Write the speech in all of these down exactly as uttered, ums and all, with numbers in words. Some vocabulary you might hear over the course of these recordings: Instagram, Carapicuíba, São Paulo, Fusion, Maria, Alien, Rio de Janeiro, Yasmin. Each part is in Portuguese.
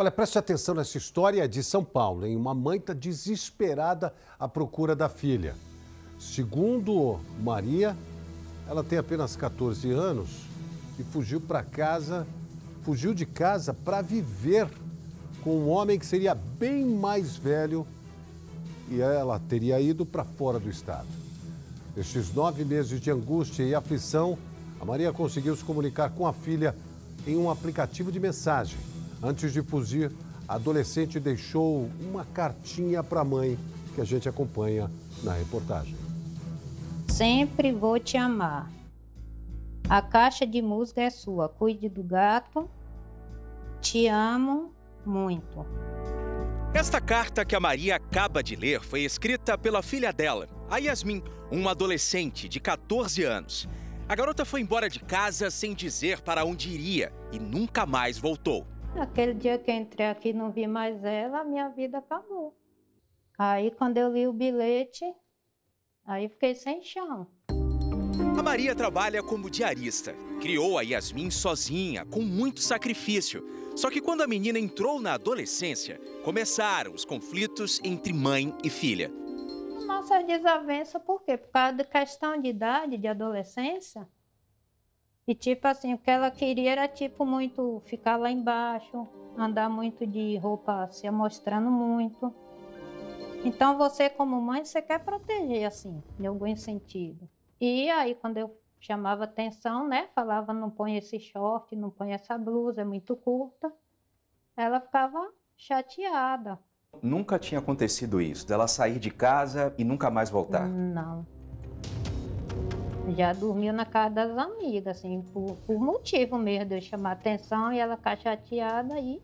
Olha, preste atenção nessa história de São Paulo, hein? Uma mãe está desesperada à procura da filha. Segundo Maria, ela tem apenas quatorze anos e fugiu para casa, fugiu de casa para viver com um homem que seria bem mais velho e ela teria ido para fora do estado. Nestes nove meses de angústia e aflição, a Maria conseguiu se comunicar com a filha em um aplicativo de mensagem. Antes de fugir, a adolescente deixou uma cartinha para a mãe, que a gente acompanha na reportagem. Sempre vou te amar. A caixa de música é sua. Cuide do gato. Te amo muito. Esta carta que a Maria acaba de ler foi escrita pela filha dela, a Yasmin, uma adolescente de quatorze anos. A garota foi embora de casa sem dizer para onde iria e nunca mais voltou. Aquele dia que eu entrei aqui e não vi mais ela, a minha vida acabou. Aí, quando eu li o bilhete, aí fiquei sem chão. A Maria trabalha como diarista. Criou a Yasmin sozinha, com muito sacrifício. Só que quando a menina entrou na adolescência, começaram os conflitos entre mãe e filha. Nossa desavença, por quê? Por causa da questão de idade, de adolescência. E tipo assim, o que ela queria era tipo muito ficar lá embaixo, andar muito de roupa, se amostrando muito. Então você como mãe, você quer proteger assim, em algum sentido. E aí quando eu chamava atenção, né, falava não põe esse short, não põe essa blusa, é muito curta, ela ficava chateada. Nunca tinha acontecido isso, dela sair de casa e nunca mais voltar? Não. Já dormiu na casa das amigas, assim, por, por motivo mesmo de eu chamar atenção e ela ficar chateada aí.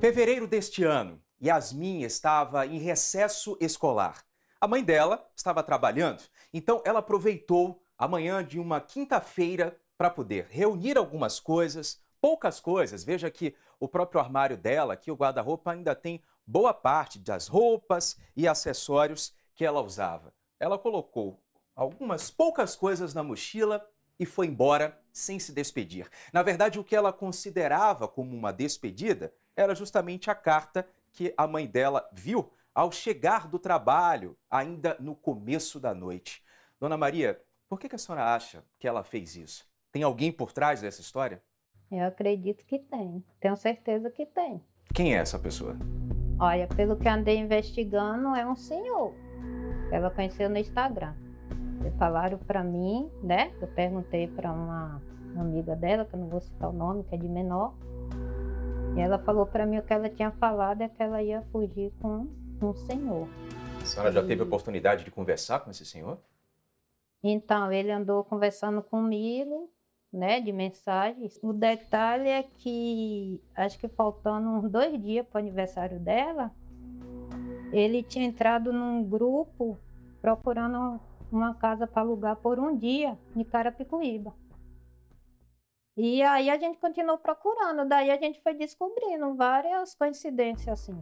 Fevereiro deste ano, Yasmin estava em recesso escolar. A mãe dela estava trabalhando, então ela aproveitou a manhã de uma quinta-feira para poder reunir algumas coisas, poucas coisas. Veja que o próprio armário dela, aqui o guarda-roupa, ainda tem boa parte das roupas e acessórios que ela usava. Ela colocou algumas poucas coisas na mochila e foi embora sem se despedir. Na verdade, o que ela considerava como uma despedida era justamente a carta que a mãe dela viu ao chegar do trabalho, ainda no começo da noite. Dona Maria, por que a senhora acha que ela fez isso? Tem alguém por trás dessa história? Eu acredito que tem. Tenho certeza que tem. Quem é essa pessoa? Olha, pelo que andei investigando, é um senhor. Ela conheceu no Instagram. Falaram para mim, né? Eu perguntei para uma amiga dela, que eu não vou citar o nome, que é de menor. E ela falou para mim o que ela tinha falado é que ela ia fugir com um senhor. A senhora e... já teve oportunidade de conversar com esse senhor? Então, ele andou conversando comigo, né? De mensagens. O detalhe é que, acho que faltando uns dois dias para o aniversário dela, ele tinha entrado num grupo procurando uma casa para alugar por um dia, em Carapicuíba. E aí a gente continuou procurando, daí a gente foi descobrindo várias coincidências assim.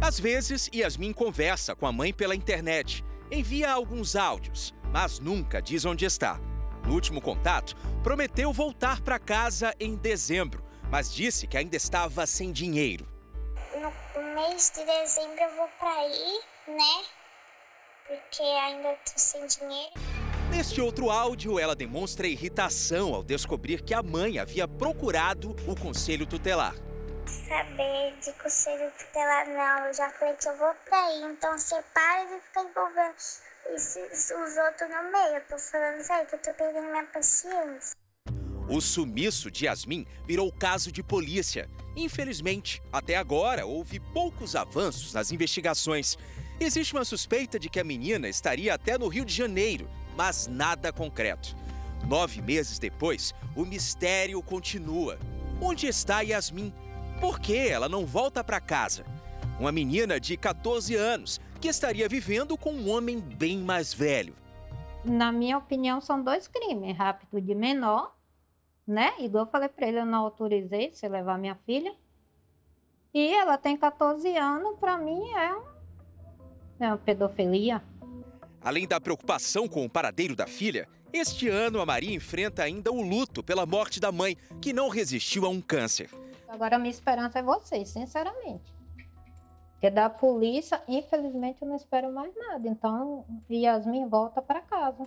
Às vezes, Yasmin conversa com a mãe pela internet, envia alguns áudios, mas nunca diz onde está. No último contato, prometeu voltar para casa em dezembro, mas disse que ainda estava sem dinheiro. No mês de dezembro eu vou para aí, né? Porque ainda tô sem dinheiro. Neste outro áudio, ela demonstra irritação ao descobrir que a mãe havia procurado o conselho tutelar. Saber de conselho tutelar não, eu já falei que eu vou pra aí, então você para de ficar envolvendo isso, isso, os outros no meio. Eu tô falando isso aí, que eu tô perdendo minha paciência. O sumiço de Yasmin virou caso de polícia. Infelizmente, até agora, houve poucos avanços nas investigações. Existe uma suspeita de que a menina estaria até no Rio de Janeiro, mas nada concreto. Nove meses depois, o mistério continua. Onde está Yasmin? Por que ela não volta para casa? Uma menina de quatorze anos, que estaria vivendo com um homem bem mais velho. Na minha opinião, são dois crimes. Rapto de menor, né? Igual eu falei para ele, eu não autorizei você levar minha filha. E ela tem quatorze anos, para mim é um... É uma pedofilia. Além da preocupação com o paradeiro da filha, este ano a Maria enfrenta ainda o luto pela morte da mãe, que não resistiu a um câncer. Agora a minha esperança é vocês, sinceramente. Porque da polícia, infelizmente, eu não espero mais nada. Então, Yasmin volta para casa.